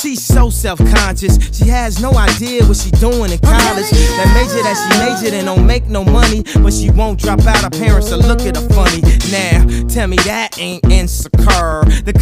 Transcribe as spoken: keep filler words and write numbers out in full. She's so self-conscious, she has no idea what she doing in college. That major that she majored in don't make no money, but she won't drop out, her parents will look at her funny. Now, tell me that ain't insecure. The